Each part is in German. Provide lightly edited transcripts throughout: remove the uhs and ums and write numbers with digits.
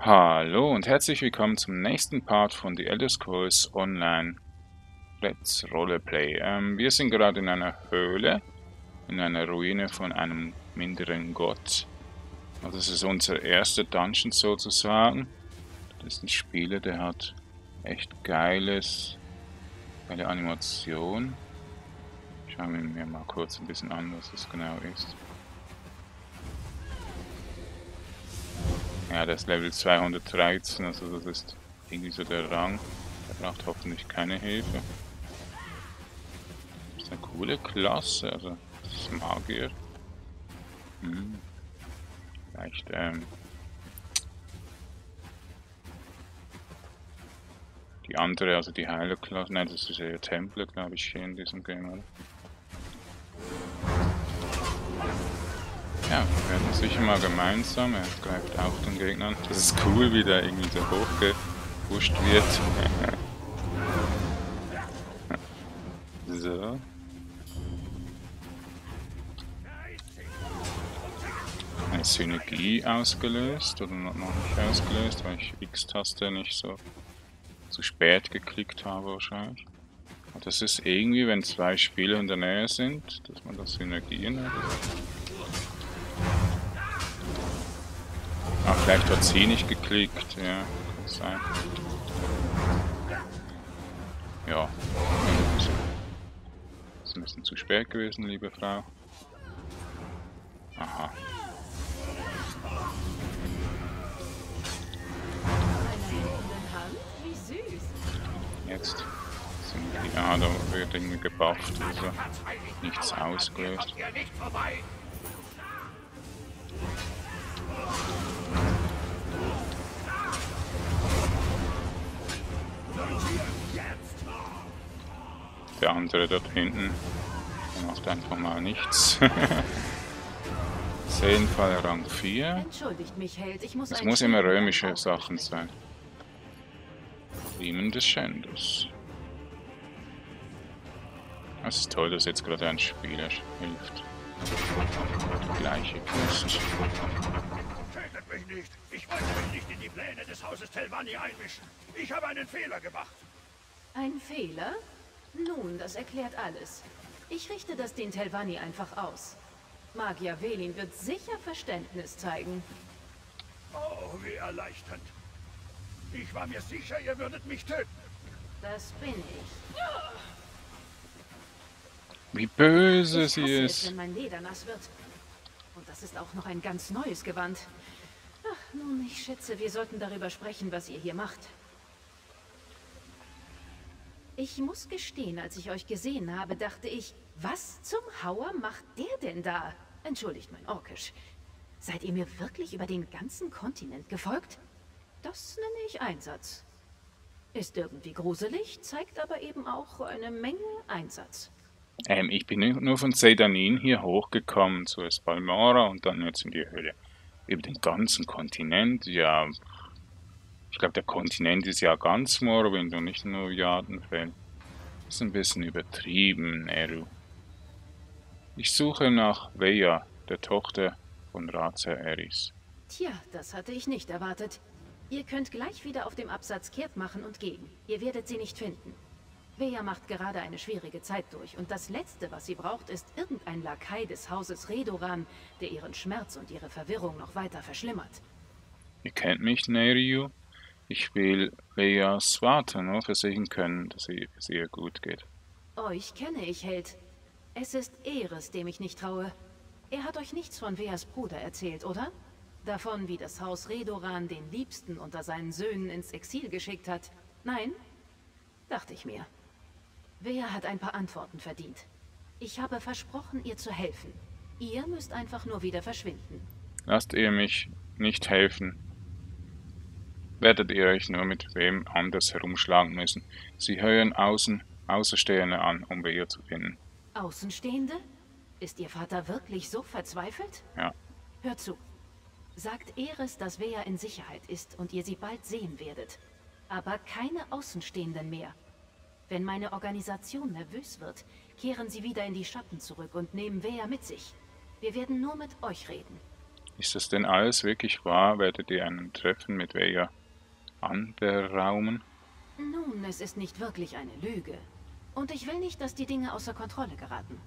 Hallo und herzlich willkommen zum nächsten Part von The Elder Scrolls Online. Let's Roleplay. Wir sind gerade in einer Höhle, in einer Ruine von einem minderen Gott. Also das ist unser erster Dungeon sozusagen. Das ist ein Spieler, der hat echt geile Animation. Schauen wir mir mal kurz ein bisschen an, was das genau ist. Ja, das ist Level 213, also das ist irgendwie so der Rang. Der braucht hoffentlich keine Hilfe. Das ist eine coole Klasse, also das ist Magier. Vielleicht, die andere, also die Heilerklasse, nein, das ist ja Templer, glaube ich, hier in diesem Game, oder? Ja, wir werden sicher mal gemeinsam, er greift auch den Gegner an. Das ist cool, wie der irgendwie so hochgepusht wird. So. Eine Synergie ausgelöst, oder noch nicht ausgelöst, weil ich X-Taste nicht so zu spät geklickt habe wahrscheinlich. Aber das ist irgendwie, wenn zwei Spieler in der Nähe sind, dass man da Synergien hat. Ach, vielleicht hat sie nicht geklickt, ja, kann sein. Ja, das ist ein bisschen zu spät gewesen, liebe Frau. Aha. Jetzt sind die, ah, da wird irgendwie gebufft, also nichts ausgelöst. Der andere dort hinten macht einfach mal nichts. 10 Fall Rang 4. Es muss immer römische Sachen sein. Riemen des Schänders. Es ist toll, dass jetzt gerade ein Spieler hilft. Die gleiche Kunst. Tötet mich nicht! Ich wollte mich nicht in die Pläne des Hauses Telvanni einmischen. Ich habe einen Fehler gemacht. Ein Fehler? Nun, das erklärt alles. Ich richte das den Telvanni einfach aus. Magier Velin wird sicher Verständnis zeigen. Oh, wie erleichternd. Ich war mir sicher, ihr würdet mich töten. Das bin ich. Wie böse sie ist. Wenn mein Leder nass wird. Und das ist auch noch ein ganz neues Gewand. Ach, nun, ich schätze, wir sollten darüber sprechen, was ihr hier macht. Ich muss gestehen, als ich euch gesehen habe, dachte ich, was zum Hauer macht der denn da? Entschuldigt mein Orkisch. Seid ihr mir wirklich über den ganzen Kontinent gefolgt? Das nenne ich Einsatz. Ist irgendwie gruselig, zeigt aber eben auch eine Menge Einsatz. Ich bin nur von Seyda Neen hier hochgekommen, zuerst Balmora und dann jetzt in die Höhle. Über den ganzen Kontinent, ja. Ich glaube, der Kontinent ist ja ganz Morrowind und nicht nur Jardenfell. Ist ein bisschen übertrieben, Eru. Ich suche nach Veia, der Tochter von Raza Eris. Tja, das hatte ich nicht erwartet. Ihr könnt gleich wieder auf dem Absatz kehrt machen und gehen. Ihr werdet sie nicht finden. Veia macht gerade eine schwierige Zeit durch und das Letzte, was sie braucht, ist irgendein Lakai des Hauses Redoran, der ihren Schmerz und ihre Verwirrung noch weiter verschlimmert. Ihr kennt mich, Neriu. Ich will Veas Vater nur versichern können, dass es ihr gut geht. Euch kenne ich, Held. Es ist Eris, dem ich nicht traue. Er hat euch nichts von Veas Bruder erzählt, oder? Davon, wie das Haus Redoran den Liebsten unter seinen Söhnen ins Exil geschickt hat. Nein? Dachte ich mir. Vea hat ein paar Antworten verdient. Ich habe versprochen, ihr zu helfen. Ihr müsst einfach nur wieder verschwinden. Lasst ihr mich nicht helfen. Werdet ihr euch nur mit wem anders herumschlagen müssen. Sie hören Außenstehende an, um Veia zu finden. Außenstehende? Ist ihr Vater wirklich so verzweifelt? Ja. Hört zu. Sagt Eris, dass Veia in Sicherheit ist und ihr sie bald sehen werdet. Aber keine Außenstehenden mehr. Wenn meine Organisation nervös wird, kehren sie wieder in die Schatten zurück und nehmen Veia mit sich. Wir werden nur mit euch reden. Ist das denn alles wirklich wahr? Werdet ihr ein Treffen mit Vega anberaumen? Nun, es ist nicht wirklich eine Lüge. Und ich will nicht, dass die Dinge außer Kontrolle geraten.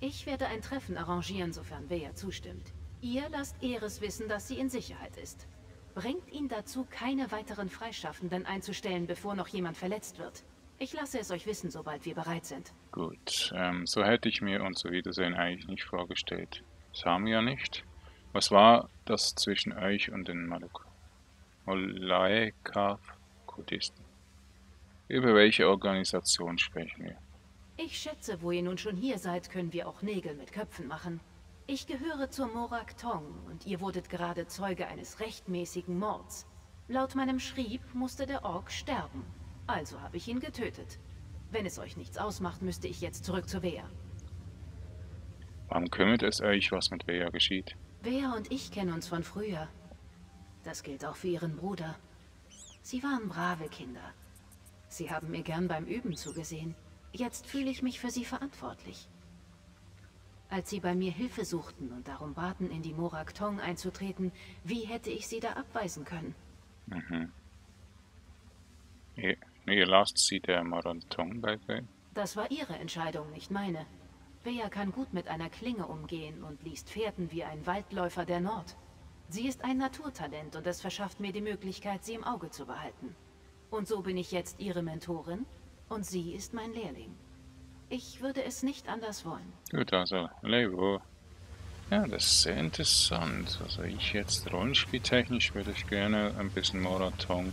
Ich werde ein Treffen arrangieren, sofern Vega zustimmt. Ihr lasst Eris wissen, dass sie in Sicherheit ist. Bringt ihn dazu, keine weiteren Freischaffenden einzustellen, bevor noch jemand verletzt wird. Ich lasse es euch wissen, sobald wir bereit sind. Gut, so hätte ich mir unser Wiedersehen eigentlich nicht vorgestellt. Das haben wir ja nicht. Was war das zwischen euch und den Malaika-Kultisten? Über welche Organisation sprechen wir? Ich schätze, wo ihr nun schon hier seid, können wir auch Nägel mit Köpfen machen. Ich gehöre zur Morag Tong und ihr wurdet gerade Zeuge eines rechtmäßigen Mords. Laut meinem Schrieb musste der Ork sterben. Also habe ich ihn getötet. Wenn es euch nichts ausmacht, müsste ich jetzt zurück zu Vea. Wann kümmert es euch, was mit Vea geschieht? Vea und ich kennen uns von früher. Das gilt auch für ihren Bruder. Sie waren brave Kinder. Sie haben mir gern beim Üben zugesehen. Jetzt fühle ich mich für sie verantwortlich. Als sie bei mir Hilfe suchten und darum baten, in die Morag Tong einzutreten, wie hätte ich sie da abweisen können? Mhm. Ihr lasst sie der Morag Tong beibringen? Das war ihre Entscheidung, nicht meine. Vea kann gut mit einer Klinge umgehen und liest Fährten wie ein Waldläufer der Nord. Sie ist ein Naturtalent und es verschafft mir die Möglichkeit, sie im Auge zu behalten. Und so bin ich jetzt ihre Mentorin und sie ist mein Lehrling. Ich würde es nicht anders wollen. Gut, also, Lebo. Ja, das ist sehr interessant. Also ich jetzt rollenspieltechnisch würde ich gerne ein bisschen Morag Tong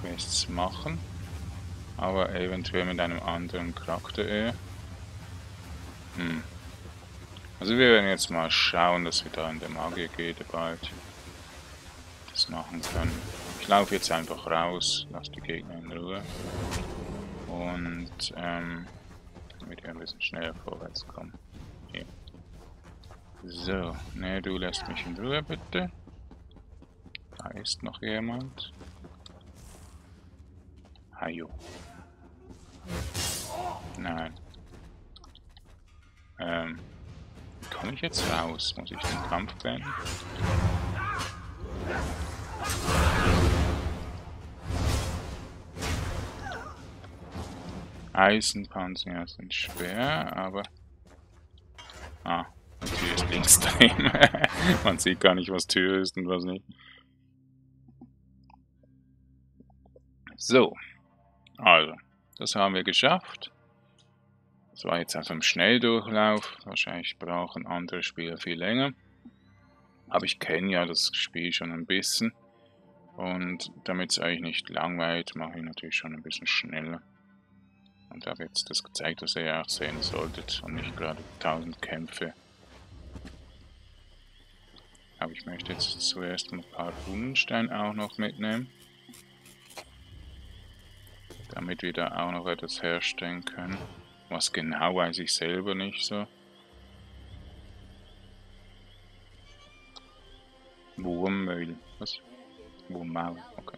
Quests machen. Aber eventuell mit einem anderen Charakter eher. Also wir werden jetzt mal schauen, dass wir da in der Magiergilde bald das machen können. Ich laufe jetzt einfach raus, lasse die Gegner in Ruhe und damit wir ein bisschen schneller vorwärts kommen. Hier. So, ne, du lässt mich in Ruhe bitte. Da ist noch jemand. Hajo. Nein. Komme ich jetzt raus? Muss ich den Kampf beenden? Eisenpanzer sind schwer, aber... Ah, die Tür ist links drin. Man sieht gar nicht, was Tür ist und was nicht. So. Also, das haben wir geschafft. Das war jetzt einfach im Schnelldurchlauf. Wahrscheinlich brauchen andere Spieler viel länger. Aber ich kenne ja das Spiel schon ein bisschen. Und damit es euch nicht langweilt, mache ich natürlich schon ein bisschen schneller. Und habe jetzt das gezeigt, was ihr ja auch sehen solltet. Und nicht gerade 1000 Kämpfe. Aber ich möchte jetzt zuerst ein paar Runensteine auch noch mitnehmen. Damit wir da auch noch etwas herstellen können. Was genau, weiß ich selber nicht so. Wurmmehl. Was? Wurmmehl. Okay.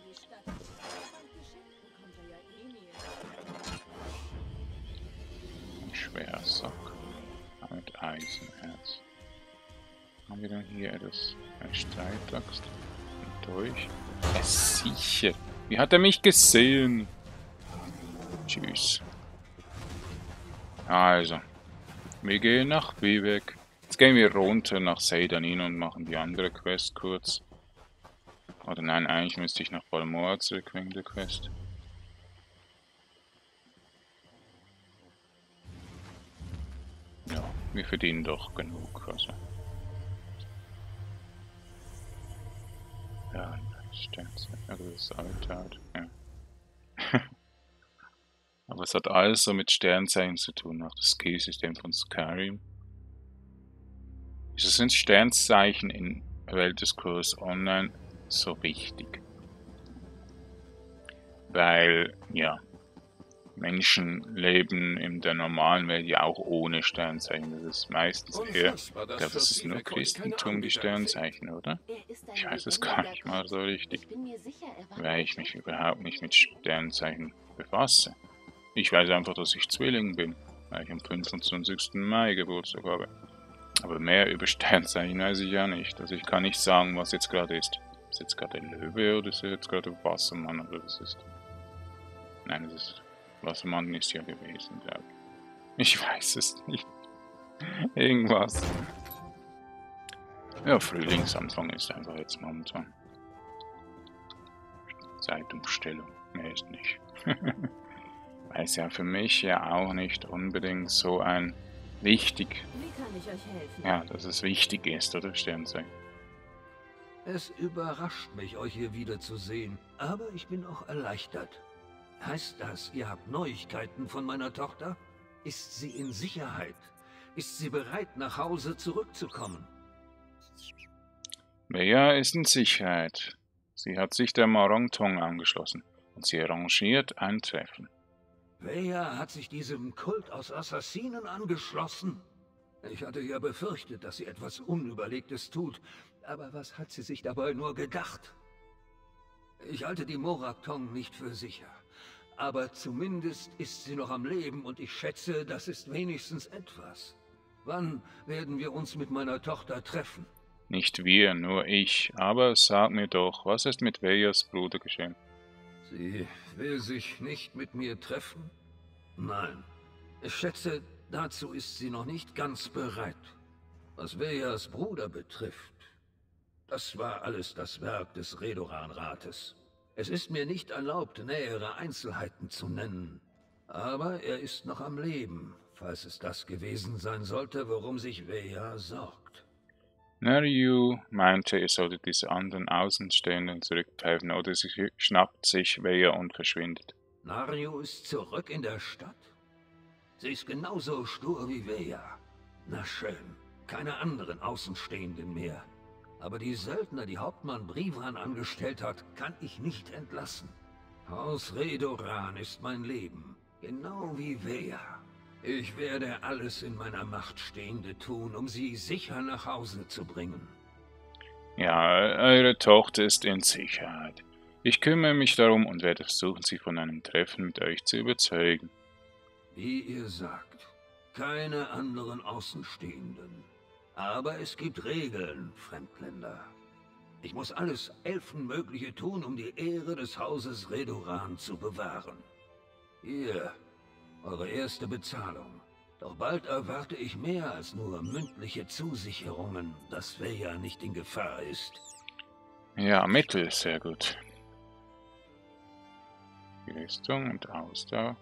Ein schwerer Sack. Mit Eisenherz. Haben wir dann hier etwas? Ein Streitaxt. Und durch. Ja, sicher. Wie hat er mich gesehen? Tschüss. Also, wir gehen nach Vivec. Jetzt gehen wir runter nach Seyda Neen und machen die andere Quest kurz. Oder nein, eigentlich müsste ich nach Balmora zurück wegen der Quest. Ja, wir verdienen doch genug. Also. Ja, also das ist alt. Ja. Aber es hat alles so mit Sternzeichen zu tun, auch das Skillsystem von Skyrim. Wieso sind Sternzeichen in The Elder Scrolls Online so wichtig? Weil, ja, Menschen leben in der normalen Welt ja auch ohne Sternzeichen. Das ist meistens eher, ich glaube, das ist nur Christentum, die Sternzeichen, oder? Ich weiß es gar nicht mal so richtig, weil ich mich überhaupt nicht mit Sternzeichen befasse. Ich weiß einfach, dass ich Zwilling bin, weil ich am 25. Mai Geburtstag habe. Aber mehr über Sternzeichen weiß ich ja nicht. Also ich kann nicht sagen, was jetzt gerade ist. Ist jetzt gerade ein Löwe oder ist jetzt gerade ein Wassermann oder was ist? Nein, das ist... Wassermann ist ja gewesen, glaube ich. Ich weiß es nicht. Irgendwas. Ja, Frühlingsanfang ist einfach jetzt momentan. Zeitumstellung. Mehr ist nicht. Weil es ja für mich ja auch nicht unbedingt so ein wichtig... Wie kann ich euch helfen? Ja, dass es wichtig ist, oder? Sternzeichen. Es überrascht mich, euch hier wieder zu sehen, aber ich bin auch erleichtert. Heißt das, ihr habt Neuigkeiten von meiner Tochter? Ist sie in Sicherheit? Ist sie bereit, nach Hause zurückzukommen? Bea ist in Sicherheit. Sie hat sich der Morag Tong angeschlossen und sie arrangiert ein Treffen. Bea hat sich diesem Kult aus Assassinen angeschlossen. Ich hatte ja befürchtet, dass sie etwas Unüberlegtes tut, aber was hat sie sich dabei nur gedacht? Ich halte die Morag Tong nicht für sicher. Aber zumindest ist sie noch am Leben und ich schätze, das ist wenigstens etwas. Wann werden wir uns mit meiner Tochter treffen? Nicht wir, nur ich. Aber sag mir doch, was ist mit Vejas Bruder geschehen? Sie will sich nicht mit mir treffen? Nein. Ich schätze, dazu ist sie noch nicht ganz bereit. Was Vejas Bruder betrifft, das war alles das Werk des Redoran-Rates. Es ist mir nicht erlaubt, nähere Einzelheiten zu nennen. Aber er ist noch am Leben, falls es das gewesen sein sollte, worum sich Veja sorgt. Neryu meinte, ihr solltet diese anderen Außenstehenden zurückpfeifen, oder sie schnappt sich Veja und verschwindet. Naryu ist zurück in der Stadt? Sie ist genauso stur wie Veja. Na schön, keine anderen Außenstehenden mehr. Aber die Söldner, die Hauptmann Brivan angestellt hat, kann ich nicht entlassen. Haus Redoran ist mein Leben, genau wie Veja. Ich werde alles in meiner Macht Stehende tun, um sie sicher nach Hause zu bringen. Ja, eure Tochter ist in Sicherheit. Ich kümmere mich darum und werde versuchen, sie von einem Treffen mit euch zu überzeugen. Wie ihr sagt, keine anderen Außenstehenden. Aber es gibt Regeln, Fremdländer. Ich muss alles Elfenmögliche tun, um die Ehre des Hauses Redoran zu bewahren. Hier, eure erste Bezahlung. Doch bald erwarte ich mehr als nur mündliche Zusicherungen, dass Veja nicht in Gefahr ist. Ja, Mittel, sehr gut. Rüstung und Ausdauer.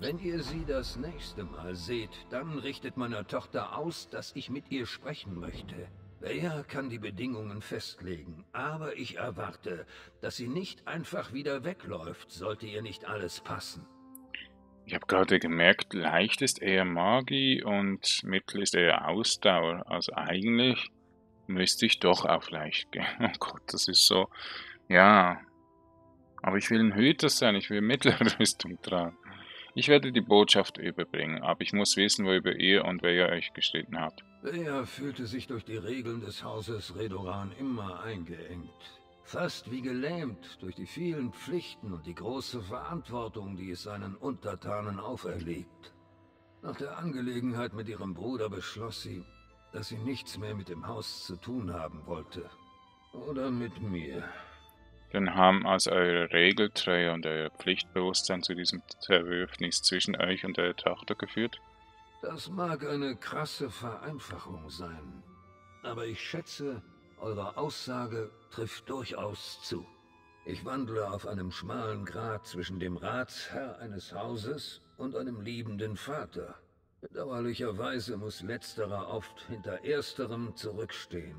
Wenn ihr sie das nächste Mal seht, dann richtet meiner Tochter aus, dass ich mit ihr sprechen möchte. Wer kann die Bedingungen festlegen, aber ich erwarte, dass sie nicht einfach wieder wegläuft, sollte ihr nicht alles passen. Ich habe gerade gemerkt, leicht ist eher Magie und mittel ist eher Ausdauer. Also eigentlich müsste ich doch auf leicht gehen. Oh Gott, das ist so... Ja... Aber ich will ein Hüter sein, ich will mittlere Rüstung tragen. Ich werde die Botschaft überbringen, aber ich muss wissen, worüber ihr und wer ihr euch gestritten habt. Veja fühlte sich durch die Regeln des Hauses Redoran immer eingeengt. Fast wie gelähmt durch die vielen Pflichten und die große Verantwortung, die es seinen Untertanen auferlegt. Nach der Angelegenheit mit ihrem Bruder beschloss sie, dass sie nichts mehr mit dem Haus zu tun haben wollte. Oder mit mir. Dann haben also eure Regeltreue und euer Pflichtbewusstsein zu diesem Zerwürfnis zwischen euch und eurer Tochter geführt? Das mag eine krasse Vereinfachung sein, aber ich schätze, eure Aussage trifft durchaus zu. Ich wandle auf einem schmalen Grat zwischen dem Ratsherr eines Hauses und einem liebenden Vater. Bedauerlicherweise muss letzterer oft hinter ersterem zurückstehen.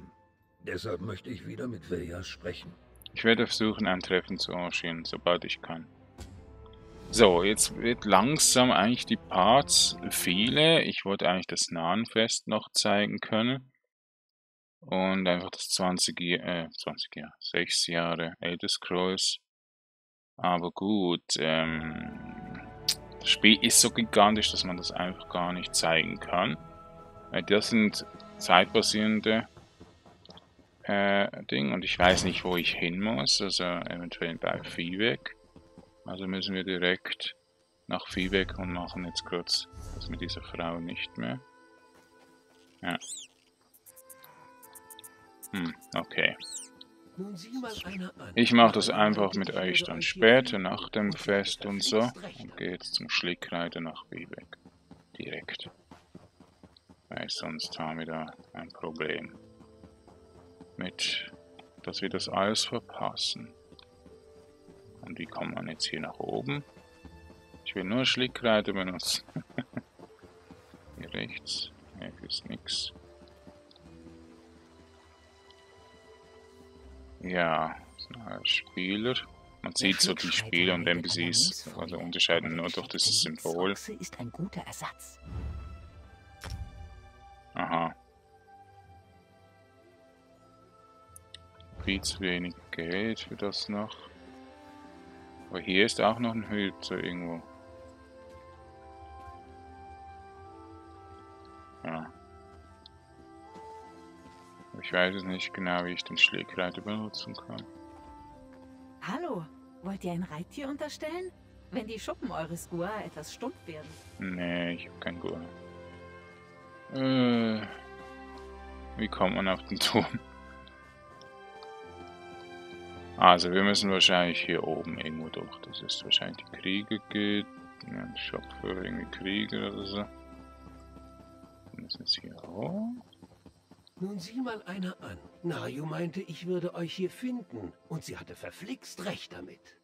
Deshalb möchte ich wieder mit Veja sprechen. Ich werde versuchen, ein Treffen zu arrangieren, sobald ich kann. So, jetzt wird langsam eigentlich die Parts viele. Ich wollte eigentlich das Narrenfest noch zeigen können. Und einfach das 6 Jahre Elder Scrolls. Aber gut, das Spiel ist so gigantisch, dass man das einfach gar nicht zeigen kann. Das sind zeitbasierende... Ding und ich weiß nicht, wo ich hin muss, also eventuell bei Vivec. Also müssen wir direkt nach Vivec und machen jetzt kurz das mit dieser Frau nicht mehr. Ja, Okay. Ich mache das einfach mit euch dann später, nach dem Fest und so. Und gehe jetzt zum Schlickreiter nach Vivec. Direkt. Weil sonst haben wir da ein Problem. Mit, dass wir das alles verpassen. Und wie kommt man jetzt hier nach oben? Ich will nur Schlickreiter benutzen. Hier rechts. Hier ist nix. Ja, das sind halt Spieler. Man sieht so die Spieler und NPCs, also unterscheiden nur durch dieses Symbol. Aha. Viel zu wenig Geld für das noch. Aber hier ist auch noch ein Hüter irgendwo. Ja. Ich weiß es nicht genau, wie ich den Schlägreiter benutzen kann. Hallo, wollt ihr ein Reittier unterstellen? Wenn die Schuppen eures Gua etwas stumpf werden. Nee, ich habe kein Gua. Wie kommt man auf den Turm? Also, wir müssen wahrscheinlich hier oben irgendwo durch. Das ist wahrscheinlich die Krieger geht. Ja, ein Shop für irgendwie Krieger oder so. Wir müssen jetzt hier hoch. Nun sieh mal einer an. Nayu meinte, ich würde euch hier finden. Und sie hatte verflixt recht damit.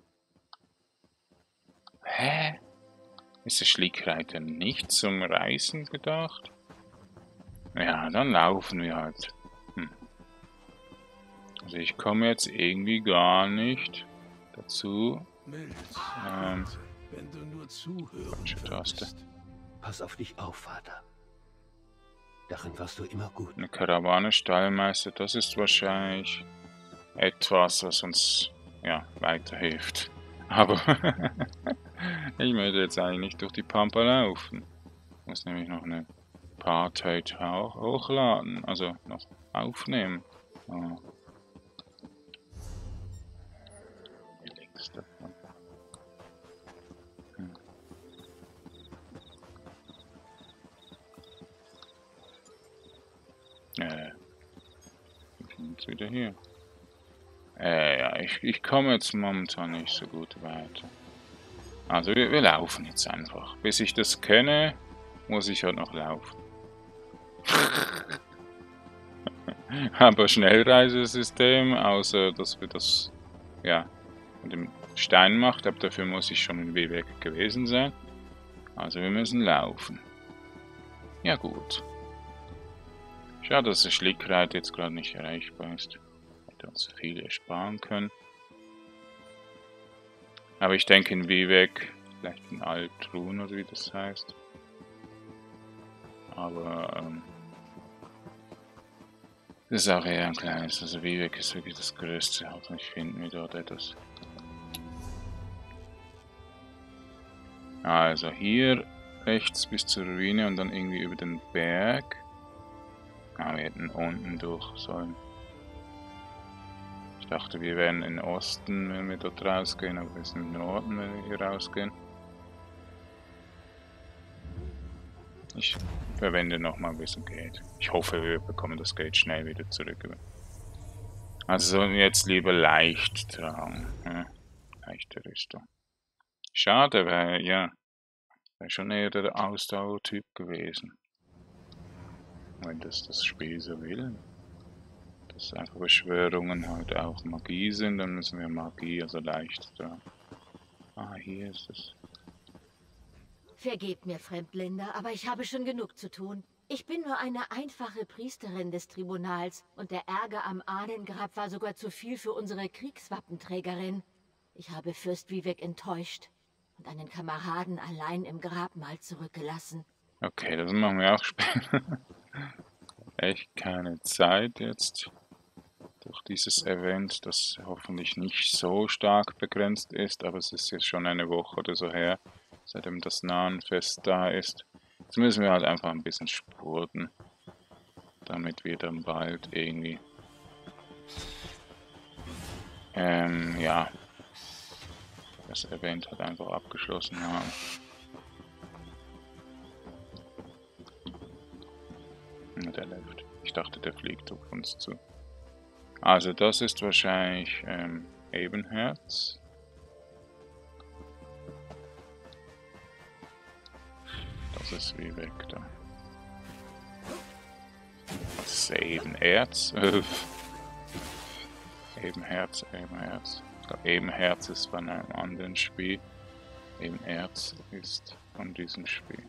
Hä? Ist der Schlickreiter nicht zum Reisen gedacht? Ja, dann laufen wir halt. Also ich komme jetzt irgendwie gar nicht dazu. Wenn du nur zuhörst. Pass auf dich auf, Vater. Darin warst du immer gut. Eine Karawane, Stallmeister, das ist wahrscheinlich etwas, was uns ja weiterhilft. Aber ich möchte jetzt eigentlich nicht durch die Pampa laufen. Ich muss nämlich noch eine Partei hochladen, also noch aufnehmen. Oh. Hier links davon. Ich bin jetzt wieder hier. Ja, ich komme jetzt momentan nicht so gut weiter. Also wir laufen jetzt einfach. Bis ich das kenne, muss ich halt noch laufen. Aber Schnellreisesystem, außer dass wir das ja mit dem Stein macht, aber dafür muss ich schon in Vivec gewesen sein. Also wir müssen laufen. Ja gut. Schade, dass der Schlickreit jetzt gerade nicht erreichbar ist. Hätte uns viel ersparen können. Aber ich denke in Vivec, vielleicht in Altrun oder wie das heißt. Aber das ist auch eher ein kleines. Also Vivec ist wirklich das Größte. Hoffentlich finden wir dort etwas. Also hier rechts bis zur Ruine und dann irgendwie über den Berg. Ah, wir hätten unten durch sollen. Ich dachte, wir wären in Osten, wenn wir dort rausgehen, aber wir sind im Norden, wenn wir hier rausgehen. Ich verwende nochmal ein bisschen Geld. Ich hoffe, wir bekommen das Geld schnell wieder zurück. Also sollen wir jetzt lieber leicht tragen. Ja, leichte Rüstung. Schade, weil, ja, wäre schon eher der Ausdauertyp gewesen. Wenn das Spiel so will. Dass einfach Beschwörungen halt auch Magie sind, dann müssen wir Magie, also leicht tragen. Ah, hier ist es. Vergebt mir, Fremdländer, aber ich habe schon genug zu tun. Ich bin nur eine einfache Priesterin des Tribunals und der Ärger am Ahnengrab war sogar zu viel für unsere Kriegswappenträgerin. Ich habe Fürst Vivec enttäuscht und einen Kameraden allein im Grabmal zurückgelassen. Okay, das machen wir auch später. Echt keine Zeit jetzt. Durch dieses Event, das hoffentlich nicht so stark begrenzt ist, aber es ist jetzt schon eine Woche oder so her, seitdem das Narrenfest da ist. Jetzt müssen wir halt einfach ein bisschen spurten, damit wir dann bald irgendwie ja, das Event halt einfach abgeschlossen haben. Der läuft. Ich dachte, der fliegt auf uns zu. Also das ist wahrscheinlich Ebenherz. Das ist Vivec da. Das ist Ebenerz. Ebenherz, Ebenherz. Ich glaube, Ebenherz ist von einem anderen Spiel. Ebenerz ist von diesem Spiel.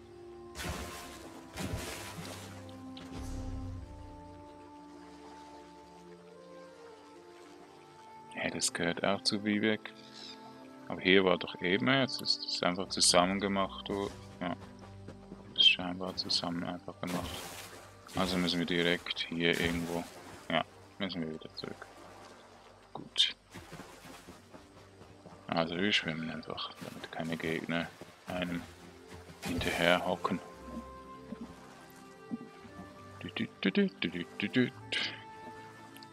Ja, das gehört auch zu Vivec. Aber hier war doch Ebenerz. Das ist einfach zusammen gemacht. Ja. Das ist scheinbar zusammen einfach gemacht. Also müssen wir direkt hier irgendwo. Ja, müssen wir wieder zurück. Gut. Also wir schwimmen einfach, damit keine Gegner einem hinterher hocken.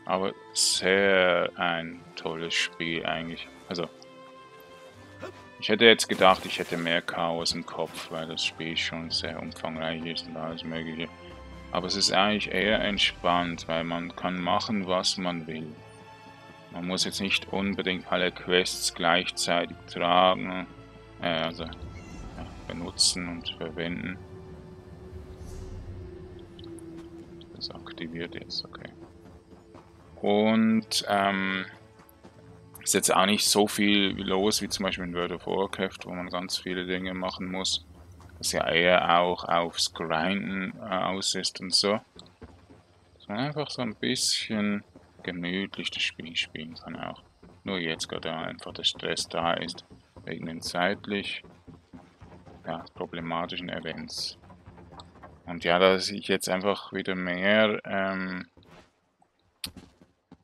Aber sehr ein tolles Spiel eigentlich. Also ich hätte jetzt gedacht, ich hätte mehr Chaos im Kopf, weil das Spiel schon sehr umfangreich ist und alles mögliche. Aber es ist eigentlich eher entspannt, weil man kann machen, was man will. Man muss jetzt nicht unbedingt alle Quests gleichzeitig tragen, also ja, benutzen und verwenden. Das aktiviert jetzt, okay. Und ist jetzt auch nicht so viel los wie zum Beispiel in World of Warcraft, wo man ganz viele Dinge machen muss. Das ja eher auch aufs Grinden aus ist und so. Dass man einfach so ein bisschen gemütlich das Spiel spielen kann auch. Nur jetzt gerade einfach der Stress da ist, wegen den zeitlich ja, problematischen Events. Und ja, dass ich jetzt einfach wieder mehr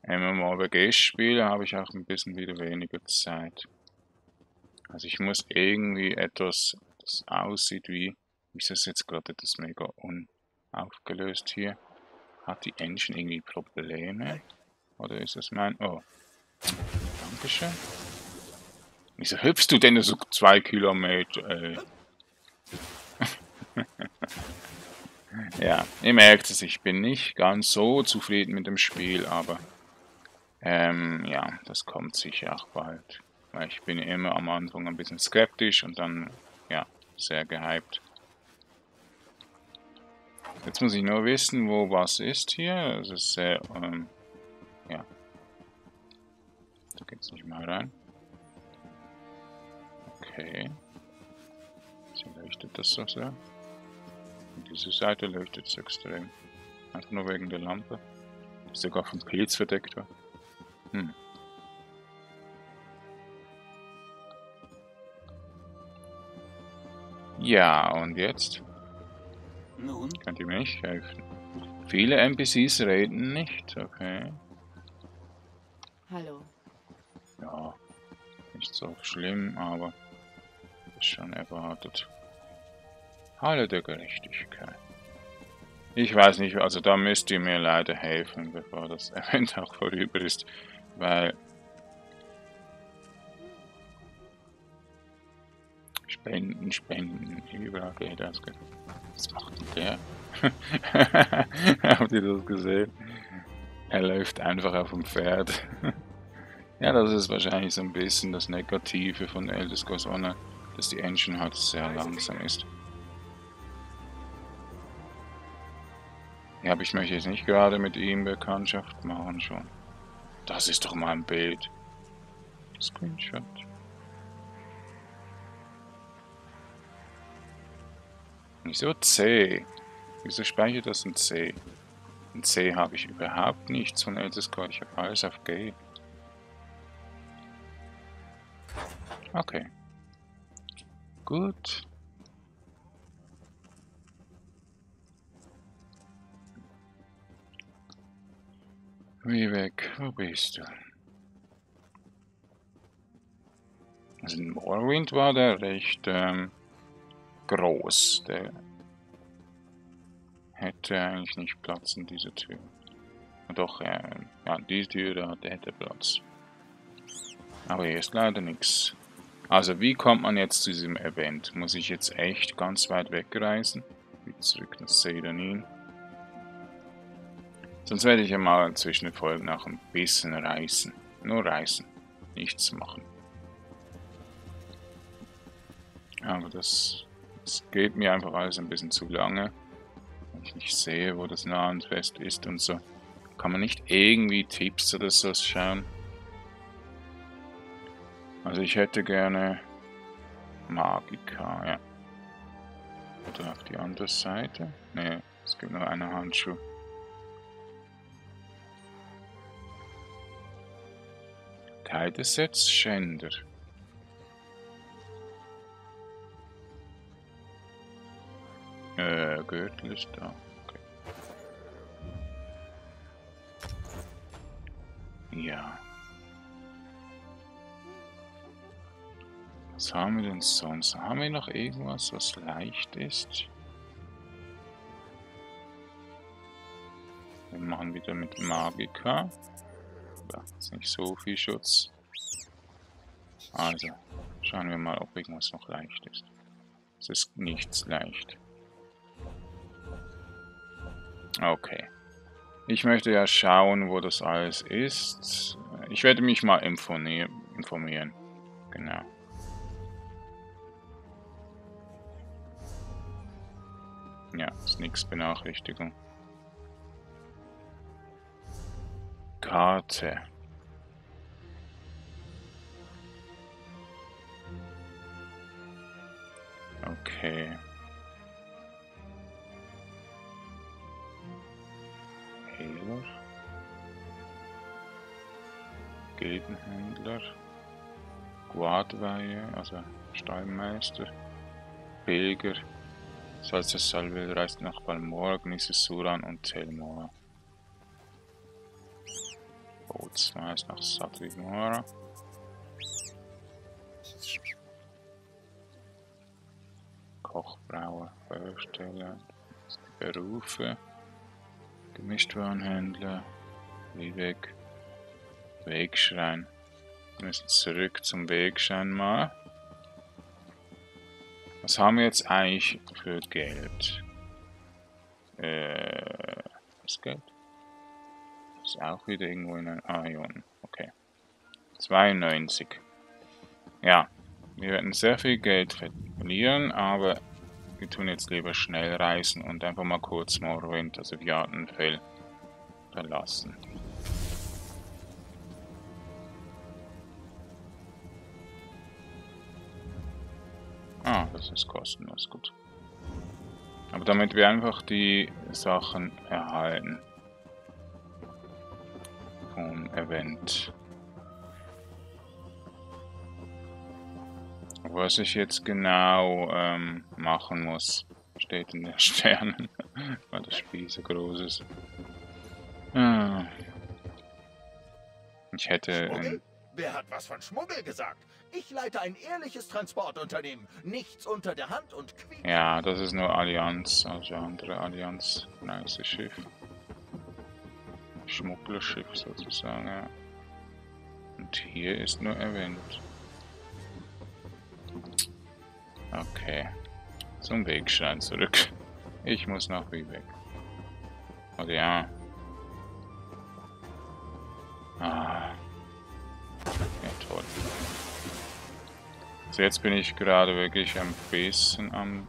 MMORPG spiele, habe ich auch ein bisschen wieder weniger Zeit. Also ich muss irgendwie etwas, das aussieht wie, ist das jetzt gerade das mega unaufgelöst hier? Hat die Engine irgendwie Probleme? Oder ist das mein... Oh. Dankeschön. Wieso hüpfst du denn so 2 Kilometer, ey? Ja, ihr merkt es, ich bin nicht ganz so zufrieden mit dem Spiel, aber... ja, das kommt sicher auch bald. Weil ich bin immer am Anfang ein bisschen skeptisch und dann, ja, sehr gehypt. Jetzt muss ich nur wissen, wo was ist hier. Das ist sehr... ja. Da geht's nicht mal rein. Okay. Hier leuchtet das so sehr. Und diese Seite leuchtet es extrem. Einfach nur wegen der Lampe. Die sogar vom Pilz verdeckt war. Hm. Ja, und jetzt? Nun? Könnt ihr mir nicht helfen? Viele NPCs reden nicht, okay. Hallo. Ja, nicht so schlimm, aber ist schon erwartet. Halle der Gerechtigkeit. Ich weiß nicht, also da müsst ihr mir leider helfen, bevor das Event auch vorüber ist, weil Spenden, Spenden, überall geht das. Was macht denn der? Habt ihr das gesehen? Er läuft einfach auf dem Pferd. Ja, das ist wahrscheinlich so ein bisschen das Negative von Elder Scrolls Online, dass die Engine halt sehr langsam ist. Ja, aber ich möchte jetzt nicht gerade mit ihm Bekanntschaft machen schon. Das ist doch mal ein Bild. Screenshot. Wieso C? Wieso speichert das ein C? In C habe ich überhaupt nichts von Elder Scrolls, ich habe alles auf G. Okay. Gut. Vivec, wo bist du? Also in Morrowind war der recht groß. Der hätte eigentlich nicht Platz in dieser Tür. Doch, ja, die Tür da, der hätte Platz. Aber hier ist leider nichts. Also wie kommt man jetzt zu diesem Event? Muss ich jetzt echt ganz weit wegreisen? Wie zurück nach Seyda Neen? Sonst werde ich ja mal zwischen den Folgen noch ein bisschen reißen. Nur reißen. Nichts machen. Aber das geht mir einfach alles ein bisschen zu lange. Wenn ich nicht sehe, wo das Narrenfest ist und so. Kann man nicht irgendwie Tipps oder so schauen? Also ich hätte gerne Magika, ja. Oder auf die andere Seite? Ne, es gibt nur einen Handschuh. Kleidesetz Schänder. Gürtel ist da. Okay. Ja. Was haben wir denn sonst? Haben wir noch irgendwas, was leicht ist? Wir machen wieder mit Magika. Da ist nicht so viel Schutz. Also, schauen wir mal, ob irgendwas noch leicht ist. Es ist nichts leicht. Okay. Ich möchte ja schauen, wo das alles ist. Ich werde mich mal informieren. Genau. Ja, ist nichts Benachrichtigung. Karte. Okay. Händler. Gegenhändler. Guardweihe, also Stallmeister. Pilger. Salzer Salve reist nach Balmora, Gnisse Suran und Telmora. Bootsweis nach Satrimora. Kochbrauer, Feuersteller, Berufe. Gemischtwarenhändler, Vivec, Wegschrein. Wir müssen zurück zum Wegschrein mal. Was haben wir jetzt eigentlich für Geld? Was Geld? Ist auch wieder irgendwo in einem Ion. Okay. 92. Ja, wir werden sehr viel Geld verlieren, aber wir tun jetzt lieber schnell reisen und einfach mal kurz Morrowind, also Viatenfell, verlassen. Ah, das ist kostenlos, gut. Aber damit wir einfach die Sachen erhalten. Vom Event. Was ich jetzt genau machen muss, steht in den Sternen, weil das Spiel so groß ist. Ah. Ich hätte... Wer hat was von Schmuggel gesagt? Ich leite ein ehrliches Transportunternehmen. Nichts unter der Hand und quietsch. Ja, das ist nur Allianz, also andere Allianz. Nice Schiff. Schmugglerschiff sozusagen, ja. Und hier ist nur erwähnt. Okay. Zum Wegschein zurück. Ich muss nach Vivec. Oder ja. Ah. Ja, toll. So, jetzt bin ich gerade wirklich ein bisschen am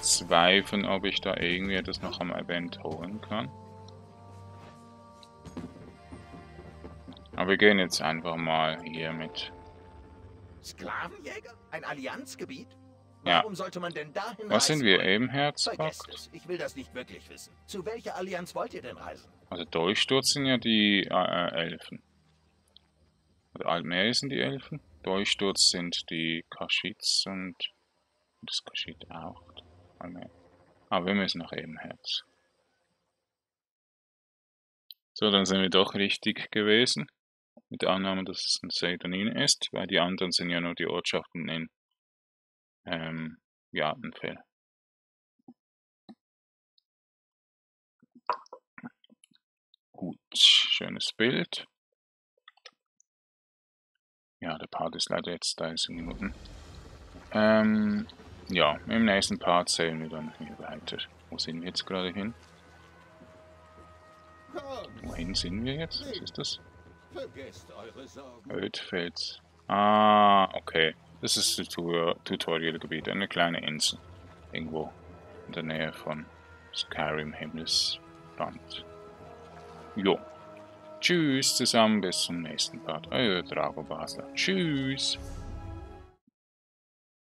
Zweifeln, ob ich da irgendwie etwas noch am Event holen kann. Aber wir gehen jetzt einfach mal hier mit. Sklavenjäger? Ein Allianzgebiet? Warum sollte man denn dahin reisen? Was sind wir eben, Herzpakt? Ich will das nicht wirklich wissen. Zu welcher Allianz wollt ihr denn reisen? Also Dolchsturz sind ja die Elfen. Also Altmeer sind die Elfen. Dolchsturz sind die Kaschits und das Kaschit auch. Aber wir müssen nach eben Herz. So, dann sind wir doch richtig gewesen. Mit der Annahme, dass es ein Seyda Neen ist, weil die anderen sind ja nur die Ortschaften in Jartenfell. Gut, schönes Bild. Ja, der Part ist leider jetzt 30 Minuten. Ja, im nächsten Part sehen wir dann hier weiter. Wo sind wir jetzt gerade hin? Wohin sind wir jetzt? Was ist das? Ödfels. Ah, okay. Das ist das Tutorial-Gebiet. Eine kleine Insel. Irgendwo in der Nähe von Skyrim Himmelsland. Jo. Tschüss zusammen, bis zum nächsten Part. Euer Drago Basler. Tschüss.